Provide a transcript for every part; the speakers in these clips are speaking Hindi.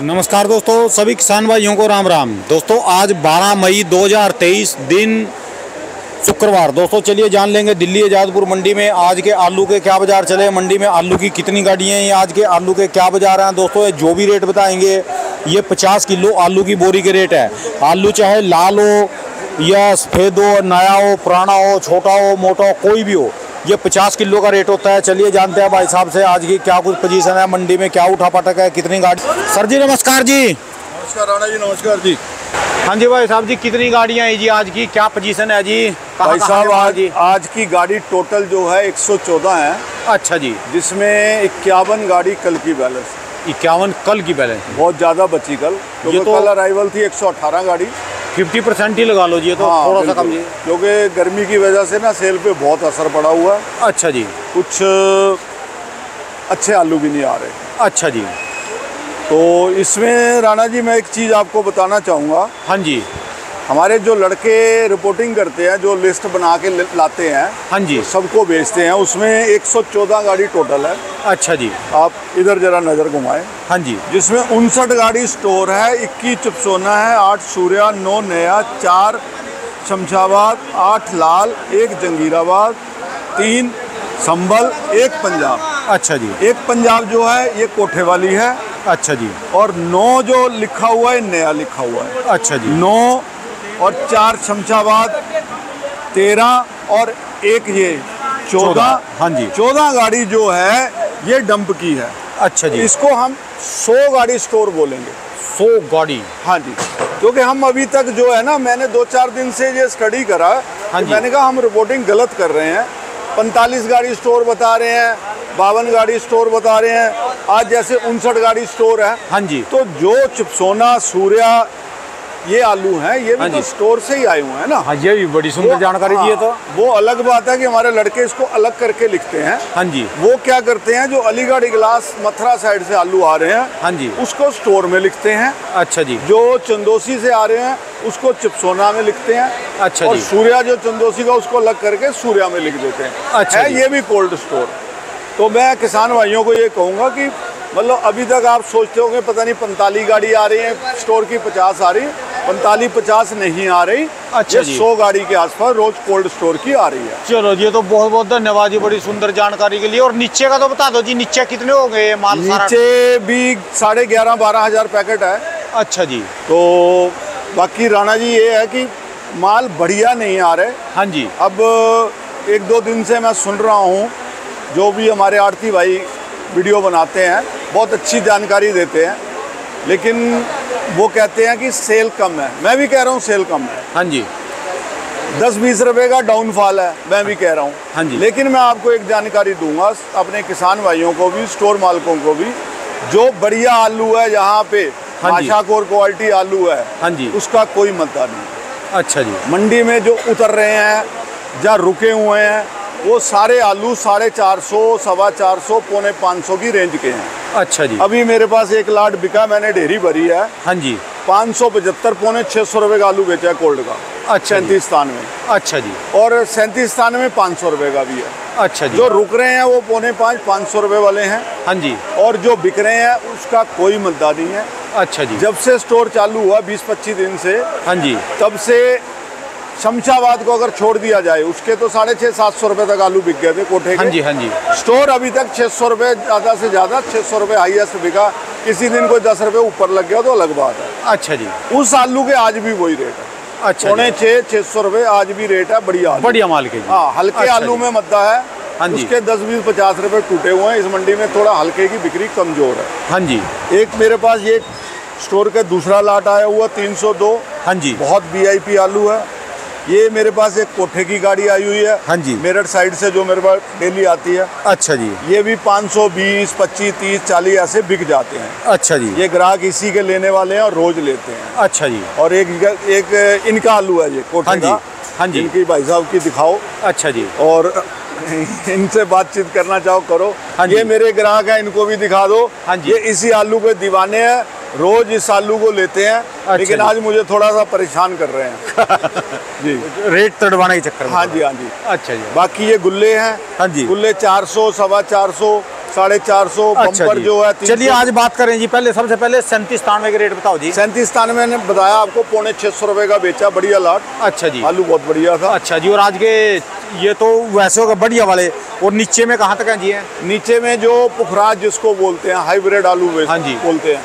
नमस्कार दोस्तों, सभी किसान भाइयों को राम राम। दोस्तों आज 12 मई 2023 दिन शुक्रवार। दोस्तों चलिए जान लेंगे दिल्ली आजादपुर मंडी में आज के आलू के क्या बाजार चले, मंडी में आलू की कितनी गाड़ियाँ हैं, ये आज के आलू के क्या बाजार हैं। दोस्तों ये जो भी रेट बताएंगे ये 50 किलो आलू की बोरी के रेट है। आलू चाहे लाल हो या सफ़ेद हो, नया हो, पुराना हो, छोटा हो, मोटा हो, कोई भी हो, ये 50 किलो का रेट होता है। चलिए जानते हैं भाई साहब से आज की क्या कुछ पोजीशन है मंडी में, क्या उठा पटक है, कितनी गाड़ी। सर जी नमस्कार जी। नमस्कार राणा जी, नमस्कार जी। हाँ जी भाई साहब जी, कितनी गाड़ियाँ हैं जी, आज की क्या पोजीशन है जी भाई साहब? आज की गाड़ी टोटल जो है 114 है। अच्छा जी, जिसमें 51 गाड़ी कल की बैलेंस, 51 कल की बैलेंस, बहुत ज़्यादा बची कल। ये तो कल अराइवल थी 118 गाड़ी, 50% ही लगा लो जी, तो थोड़ा सा कम जी, क्योंकि गर्मी की वजह से ना सेल पे बहुत असर पड़ा हुआ है। अच्छा जी, कुछ अच्छे आलू भी नहीं आ रहे। अच्छा जी, तो इसमें राणा जी मैं एक चीज़ आपको बताना चाहूँगा। हाँ जी, हमारे जो लड़के रिपोर्टिंग करते हैं, जो लिस्ट बना के लाते हैं, हाँ जी, सबको बेचते हैं, उसमें 114 गाड़ी टोटल है। अच्छा जी, आप इधर जरा नज़र घुमाएं। हाँ जी, जिसमें 59 गाड़ी स्टोर है, 21 चिपसोना है, 8 सूर्या, 9 नया, 4 शमशाबाद, 8 लाल, 1 जंगीराबाद, 3 संभल, 1 पंजाब। अच्छा जी, 1 पंजाब जो है ये कोठे वाली है। अच्छा जी, और 9 जो लिखा हुआ है नया लिखा हुआ है। अच्छा जी, 9 और 4 शमशाबाद, 13 और 1 ये 14। हाँ जी, 14 गाड़ी जो है ये डंप की है। अच्छा जी, इसको हम 100 गाड़ी स्टोर बोलेंगे, 100 गाड़ी। हाँ जी, क्योंकि हम अभी तक जो है ना, मैंने 2-4 दिन से ये स्टडी करा। हाँ जी, मैंने कहा हम रिपोर्टिंग गलत कर रहे हैं, 45 गाड़ी स्टोर बता रहे हैं, 52 गाड़ी स्टोर बता रहे हैं, आज जैसे 59 गाड़ी स्टोर है। हाँ जी, तो जो चिपसोना, सूर्या, ये आलू हैं, ये भी तो स्टोर से ही आए हुए हैं ना। हाँ, ये भी बड़ी सुंदर जानकारी दी है। तो वो अलग बात है कि हमारे लड़के इसको अलग करके लिखते हैं। हाँ जी, वो क्या करते हैं, जो अलीगढ़ इगलास मथुरा साइड से आलू आ रहे हैं, हाँ जी, उसको स्टोर में लिखते हैं। अच्छा जी, जो चंदोसी से आ रहे हैं उसको चिपसोना में लिखते हैं। अच्छा, और सूर्या जो चंदोसी का, उसको अलग करके सूर्या में लिख देते हैं। अच्छा, ये भी कोल्ड स्टोर। तो मैं किसान भाइयों को ये कहूँगा कि मतलब अभी तक आप सोचते होंगे पता नहीं 45 गाड़ी आ रही है स्टोर की, 50 आ रही है, 45-50 नहीं आ रही। अच्छा, 100 गाड़ी के आसपास रोज कोल्ड स्टोर की आ रही है। चलो ये तो बहुत बहुत धन्यवाद जी, बड़ी सुंदर जानकारी के लिए। और नीचे का तो बता दो जी, नीचे कितने हो गए माल? नीचे भी 11,500-12,000 पैकेट है। अच्छा जी, तो बाकी राणा जी ये है कि माल बढ़िया नहीं आ रहे। हाँ जी, अब 1-2 दिन से मैं सुन रहा हूँ, जो भी हमारे आरती भाई वीडियो बनाते हैं, बहुत अच्छी जानकारी देते हैं, लेकिन वो कहते हैं कि सेल कम है। मैं भी कह रहा हूँ सेल कम है। हाँ जी, 10-20 रुपए का डाउनफॉल है, मैं भी कह रहा हूँ। हाँ जी, लेकिन मैं आपको एक जानकारी दूंगा अपने किसान भाइयों को भी, स्टोर मालिकों को भी, जो बढ़िया आलू है यहाँ पे, आशाकोर क्वालिटी आलू है। हाँ जी, उसका कोई मद्दा नहीं। अच्छा जी, मंडी में जो उतर रहे हैं या रुके हुए हैं, वो सारे आलू 450, 425, 450, 500 की रेंज के हैं। अच्छा जी, अभी मेरे पास 1 लाट बिका, मैंने ढेरी भरी है। हाँ जी, 575, 500 रुपए का आलू बेचा है कोल्ड का। अच्छा, 37 तान में। अच्छा जी, और 37 तान में 500 रुपए का भी है। अच्छा जी, जो रुक रहे हैं वो 425, 500 रुपए वाले हैं। हाँ जी, और जो बिक रहे हैं उसका कोई मुद्दा नहीं है। अच्छा जी, जब से स्टोर चालू हुआ 20-25 दिन से, हाँ जी, तब से शमशाबाद को अगर छोड़ दिया जाए, उसके तो 650-700 रुपए तक आलू बिक गए थे कोठे के। हाँ जी, हाँ जी, स्टोर अभी तक 600 रुपए ज़्यादा से ज़्यादा, 600 रुपए हाईएस्ट बिका, किसी दिन कोई 10 रुपए ऊपर लग गया तो अलग बात है। अच्छा जी, उस आलू के आज भी वही रेट है। अच्छा, 650 रुपए आज भी रेट है। बढ़िया बढ़िया माल के। हाँ, हल्के आलू में मद्दा है, उसके 10-20-50 रुपए टूटे हुए हैं। इस मंडी में थोड़ा हल्के की बिक्री कमजोर है। हाँ जी, एक मेरे पास ये स्टोर का दूसरा लाट आया हुआ 302। हाँ जी, बहुत VIP आलू है। ये मेरे पास एक कोठे की गाड़ी आई हुई है। हाँ जी, मेरठ साइड से जो मेरे पास डेली आती है। अच्छा जी, ये भी 520, 25, 30, 40 ऐसे बिक जाते हैं। अच्छा जी, ये ग्राहक इसी के लेने वाले हैं और रोज लेते हैं। अच्छा जी, और एक इनका आलू है ये कोठे का। हाँ जी, इनकी भाई साहब की दिखाओ। अच्छा जी, और इनसे बातचीत करना चाहो करो। हाँ, ये मेरे ग्राहक है, इनको भी दिखा दो। हाँ जी, ये इसी आलू के दीवाने हैं, रोज इस आलू को लेते हैं। अच्छा, लेकिन आज मुझे थोड़ा सा परेशान कर रहे हैं जी, रेट तड़वाने के चक्कर में। हाँ जी, हाँ जी। अच्छा जी, बाकी ये गुल्ले हैं। हाँ जी, गुल्ले 400, 425, 450 बम्पर जो है। चलिए आज बात करें जी, पहले सबसे पहले 37 तानवे के रेट बताओ जी। 37 तानवे ने बताया आपको, 1.25 रुपए का बेचा, बढ़िया लाट। अच्छा जी, आलू बहुत बढ़िया था। अच्छा जी, और आज के ये तो वैसे होगा बढ़िया वाले। और नीचे में कहाँ तक है जी? नीचे में जो पुखराज जिसको बोलते हैं, हाइब्रिड आलू बोलते हैं,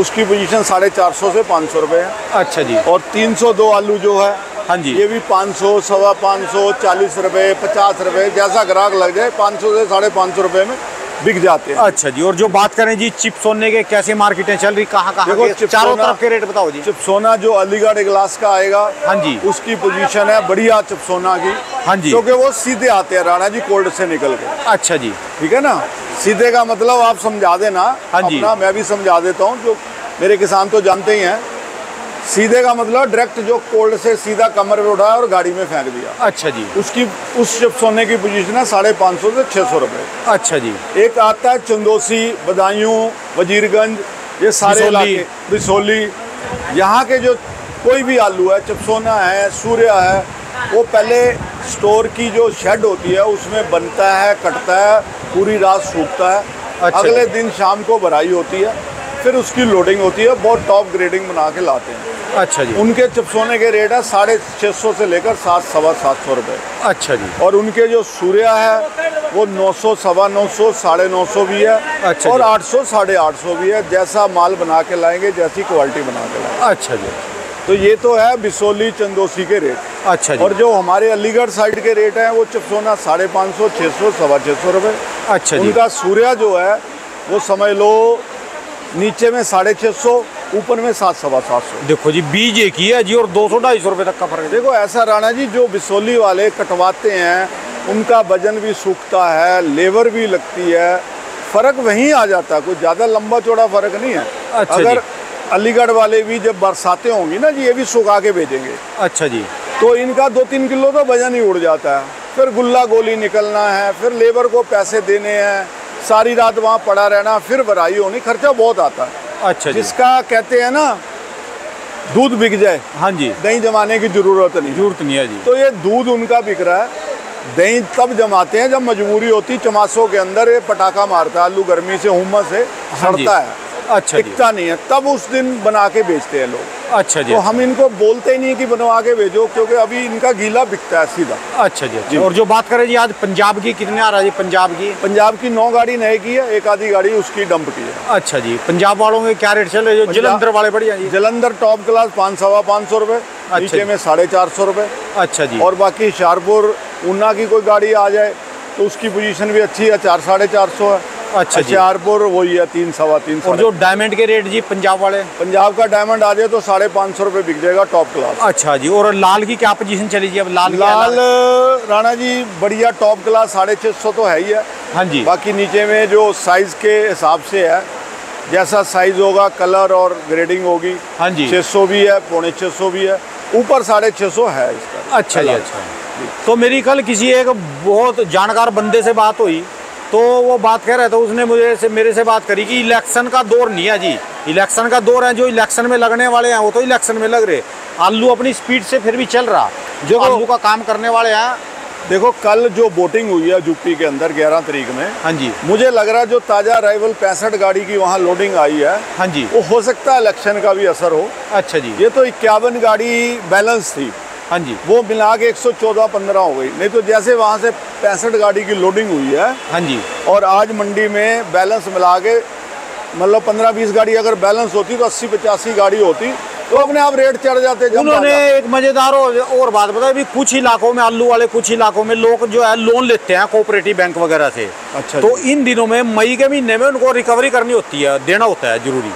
उसकी पोजीशन 450 से 500 रुपए है। अच्छा जी, और 302 आलू जो है, हाँ जी, ये भी 500, 525, 40 रुपये, 50 रुपये, जैसा ग्राहक लग जाए 500 से 550 रुपये में बिक जाते हैं। अच्छा जी, और जो बात करें जी चिप्स सोने के कैसे मार्केटें चल रही, कहाँ कहाँ, चारों तरफ के रेट बताओ जी। चिप्स सोना जो अलीगढ़ ग्लास का आएगा, हाँ जी, उसकी पोजीशन है बढ़िया चिप्स सोना की, हाँ जी, क्योंकि वो सीधे आते हैं राणा जी कोल्ड से निकल के। अच्छा जी, ठीक है ना, सीधे का मतलब आप समझा देना, हाँ जी, मैं भी समझा देता हूँ, जो मेरे किसान तो जानते ही हैं। सीधे का मतलब डायरेक्ट जो कोल्ड से सीधा कमर पे उठाया और गाड़ी में फेंक दिया। अच्छा जी, उसकी उस चिप्स सोने की पोजीशन है 550 से 600 रुपए। अच्छा जी, एक आता है चंदोसी, बदायूं, वजीरगंज, ये सारे इलाके, बिसोली, यहाँ के जो कोई भी आलू है, चिप्स सोना है, सूर्या है, वो पहले स्टोर की जो शेड होती है उसमें बनता है, कटता है, पूरी रात सूखता है। अच्छा, अगले दिन शाम को भराई होती है, फिर उसकी लोडिंग होती है, बहुत टॉप ग्रेडिंग बना के लाते हैं। अच्छा जी, उनके चिप्स होने के रेट है 650 से लेकर 700, 750 रुपये। अच्छा जी, और उनके जो सूर्या है वो 900, 925, 950, 950 भी है। अच्छा, और 800, 850 भी है, जैसा माल बना के लाएंगे, जैसी क्वालिटी बना के लाएंगे। अच्छा जी, तो ये तो है बिसोली चंदोसी के रेट। अच्छा जी, और जो हमारे अलीगढ़ साइड के रेट हैं वो चिप्स सोना 550, 600, 625 रुपये। अच्छा, उनका सूर्या जो है वो समझ लो नीचे में 650, ऊपर में 700, 725। देखो जी, बीज एक ही है जी, और 200, 250 रुपये तक का फर्क। देखो ऐसा राणा जी, जो बिसोली वाले कटवाते हैं उनका वजन भी सूखता है, लेबर भी लगती है, फ़र्क वहीं आ जाता है, कोई ज़्यादा लंबा चौड़ा फ़र्क नहीं है। अच्छा, अगर अलीगढ़ वाले भी जब बरसातें होंगी ना जी, ये भी सुखा के भेजेंगे। अच्छा जी, तो इनका 2-3 किलो तो वजन ही उड़ जाता है, फिर गुल्ला गोली निकलना है, फिर लेबर को पैसे देने हैं, सारी रात वहाँ पड़ा रहना, फिर भराई होनी, खर्चा बहुत आता है। अच्छा, जिसका कहते हैं ना दूध बिक जाए, हाँ जी, दही जमाने की जरूरत नहीं है जी। तो ये दूध उनका बिक रहा है, दही तब जमाते हैं जब मजबूरी होती, चमासों के अंदर ये पटाखा मारता है आलू, गर्मी से, हुम्मस से सड़ता है। अच्छा, दिखता नहीं है, तब उस दिन बना के बेचते हैं लोग। अच्छा जी, तो हम इनको बोलते ही नहीं कि बनवा के भेजो, क्योंकि अभी इनका गीला बिकता है सीधा। अच्छा जी, और जो बात करें जी आज पंजाब की, कितने आ रहा है पंजाब की 9 गाड़ी नए की है, एक आधी गाड़ी उसकी डंप की है। अच्छा जी, पंजाब वालों के क्या रेट चल रहे हैं? जलंधर वाले बढ़िया, जलंधर टॉप क्लास 500, 525 रुपए, नीचे में 450 रुपए। अच्छा जी, और बाकी शाहपुर ऊना की कोई गाड़ी आ जाए तो उसकी पोजीशन भी अच्छी है, 400, 450 है। अच्छा, चारपुर वही है 3, 325। और जो डायमंड के रेट जी पंजाब वाले, पंजाब का डायमंड आ जाए तो 550 रुपये बिक जाएगा टॉप क्लास। अच्छा जी, और लाल की क्या पोजीशन चली जी अब? लाल राणा जी बढ़िया टॉप क्लास 650 तो है ही है। हाँ जी, बाकी नीचे में जो साइज के हिसाब से है, जैसा साइज होगा, कलर और ग्रेडिंग होगी। हाँ जी, 600 भी है, 650 भी है, ऊपर 650 है इसका। अच्छा जी, अच्छा, तो मेरी कल किसी एक बहुत जानकार बंदे से बात हुई, तो वो बात कह रहा था, उसने मेरे से बात करी कि इलेक्शन का दौर नहीं है जी, इलेक्शन का दौर है, जो इलेक्शन में लगने वाले हैं वो तो इलेक्शन में लग रहे, आलू अपनी स्पीड से फिर भी चल रहा, जो आलू का काम करने वाले हैं। देखो कल जो वोटिंग हुई है यूपी के अंदर 11 तारीख में, हाँ जी, मुझे लग रहा है जो ताज़ा अराइवल 65 गाड़ी की वहाँ लोडिंग आई है, हाँ जी, वो हो सकता है इलेक्शन का भी असर हो। अच्छा जी, ये तो 51 गाड़ी बैलेंस थी, हाँ जी, वो मिला के 114, 15 हो गई, नहीं तो जैसे वहाँ से 65 गाड़ी की लोडिंग हुई है, हाँ जी, और आज मंडी में बैलेंस मिला के मतलब 15-20 गाड़ी अगर बैलेंस होती तो 80-85 गाड़ी होती, तो अपने आप रेट चढ़ जाते। उन्होंने एक मज़ेदार और बात बताई भी, कुछ इलाकों में आलू वाले, कुछ इलाकों में लोग जो है लोन लेते हैं कोऑपरेटिव बैंक वगैरह से। अच्छा, तो इन दिनों में मई के महीने में उनको रिकवरी करनी होती है, देना होता है जरूरी।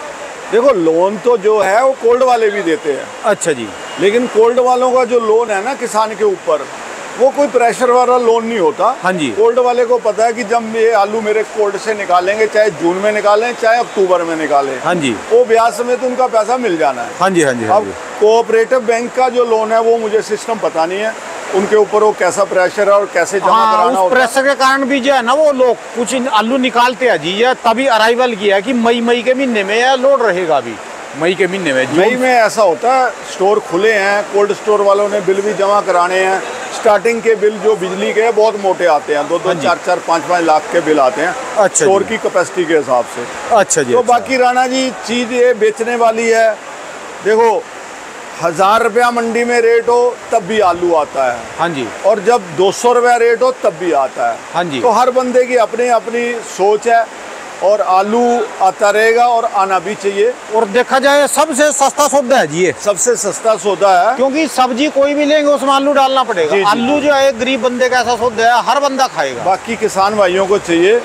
देखो लोन तो जो है वो कोल्ड वाले भी देते हैं। अच्छा जी, लेकिन कोल्ड वालों का जो लोन है ना किसान के ऊपर, वो कोई प्रेशर वाला लोन नहीं होता। हाँ जी, कोल्ड वाले को पता है कि जब ये आलू मेरे कोल्ड से निकालेंगे, चाहे जून में निकालें चाहे अक्टूबर में निकालें, हाँ जी, वो ब्याज समेत तो उनका पैसा मिल जाना है। हाँ जी, हाँ जी। अब कोऑपरेटिव बैंक का जो लोन है वो मुझे सिस्टम पता नहीं है, उनके ऊपर वो कैसा प्रेशर है और कैसे जमा कराना होता है। प्रेशर के कारण भी जो है ना वो लोग कुछ आलू निकालते हैं जी, ये तभी अराइवल किया है कि मई के महीने में यह लोड रहेगा। अभी मई के महीने में ऐसा होता है, स्टोर खुले हैं, कोल्ड स्टोर वालों ने बिल भी जमा कराने हैं, स्टार्टिंग के बिल जो बिजली के बहुत मोटे आते हैं, 2-2, 4-4, 5-5 लाख के बिल आते हैं अच्छा स्टोर की कैपेसिटी के हिसाब से। अच्छा जी। तो बाकी राणा जी चीज़ ये बेचने वाली है, देखो 1000 रुपया मंडी में रेट हो तब भी आलू आता है। हाँ जी। और जब 200 रुपया रेट हो तब भी आता है। हाँ जी। तो हर बंदे की अपनी अपनी सोच है और आलू आता रहेगा और आना भी चाहिए। और देखा जाए सबसे सस्ता सौदा है जी, ये सबसे सस्ता सौदा है क्योंकि सब्जी कोई भी लेंगे उसमें आलू डालना पड़ेगा। जी, आलू जो है गरीब बंदे का ऐसा सौदा है, हर बंदा खाएगा। बाकी किसान भाइयों को चाहिए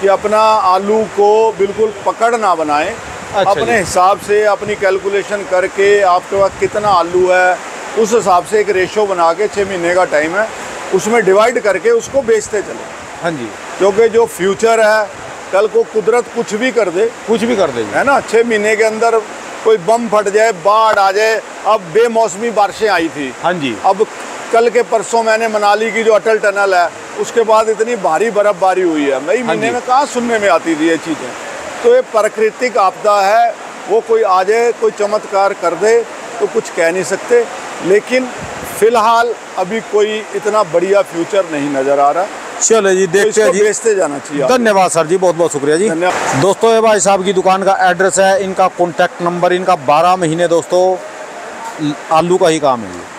कि अपना आलू को बिल्कुल पकड़ ना बनाएं। अच्छा, अपने हिसाब से अपनी कैलकुलेशन करके आपके पास कितना आलू है उस हिसाब से एक रेशो बना के 6 महीने का टाइम है उसमें डिवाइड करके उसको बेचते चले। हाँ जी। क्योंकि जो फ्यूचर है, कल को कुदरत कुछ भी कर दे है ना, 6 महीने के अंदर कोई बम फट जाए, बाढ़ आ जाए। अब बेमौसमी बारिशें आई थी। हाँ जी। अब कल के परसों मैंने मनाली की जो अटल टनल है उसके बाद इतनी भारी बर्फबारी हुई है, मई महीने में कहाँ सुनने में आती थी ये चीज़ें। तो ये प्राकृतिक आपदा है, वो कोई आ जाए कोई चमत्कार कर दे तो कुछ कह नहीं सकते, लेकिन फिलहाल अभी कोई इतना बढ़िया फ्यूचर नहीं नज़र आ रहा। चलो जी, देखते हैं जी, बेचते जाना चाहिए। धन्यवाद सर जी, बहुत बहुत शुक्रिया जी। दोस्तों ये भाई साहब की दुकान का एड्रेस है, इनका कॉन्टैक्ट नंबर, इनका 12 महीने दोस्तों आलू का ही काम है।